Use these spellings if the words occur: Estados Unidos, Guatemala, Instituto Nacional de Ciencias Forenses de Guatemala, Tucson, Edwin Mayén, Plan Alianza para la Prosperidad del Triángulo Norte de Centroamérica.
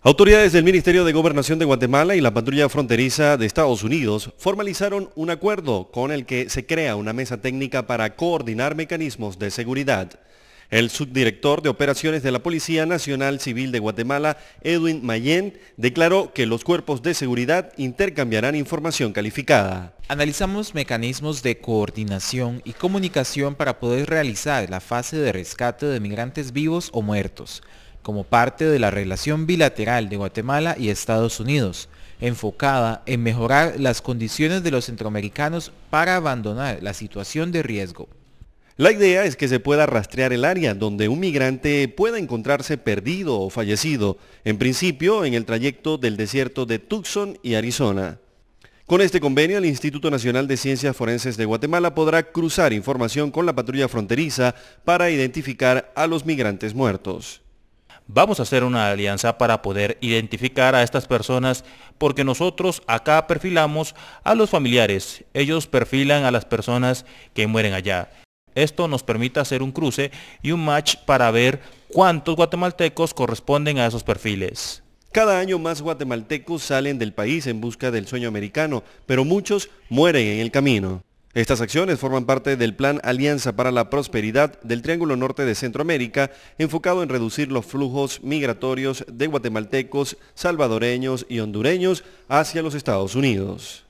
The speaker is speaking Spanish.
Autoridades del Ministerio de Gobernación de Guatemala y la patrulla fronteriza de Estados Unidos formalizaron un acuerdo con el que se crea una mesa técnica para coordinar mecanismos de seguridad. El subdirector de operaciones de la Policía Nacional Civil de Guatemala, Edwin Mayén, declaró que los cuerpos de seguridad intercambiarán información calificada. Analizamos mecanismos de coordinación y comunicación para poder realizar la fase de rescate de migrantes vivos o muertos, como parte de la relación bilateral de Guatemala y Estados Unidos, enfocada en mejorar las condiciones de los centroamericanos para abandonar la situación de riesgo. La idea es que se pueda rastrear el área donde un migrante pueda encontrarse perdido o fallecido, en principio en el trayecto del desierto de Tucson y Arizona. Con este convenio, el Instituto Nacional de Ciencias Forenses de Guatemala podrá cruzar información con la patrulla fronteriza para identificar a los migrantes muertos. Vamos a hacer una alianza para poder identificar a estas personas, porque nosotros acá perfilamos a los familiares, ellos perfilan a las personas que mueren allá. Esto nos permite hacer un cruce y un match para ver cuántos guatemaltecos corresponden a esos perfiles. Cada año más guatemaltecos salen del país en busca del sueño americano, pero muchos mueren en el camino. Estas acciones forman parte del Plan Alianza para la Prosperidad del Triángulo Norte de Centroamérica, enfocado en reducir los flujos migratorios de guatemaltecos, salvadoreños y hondureños hacia los Estados Unidos.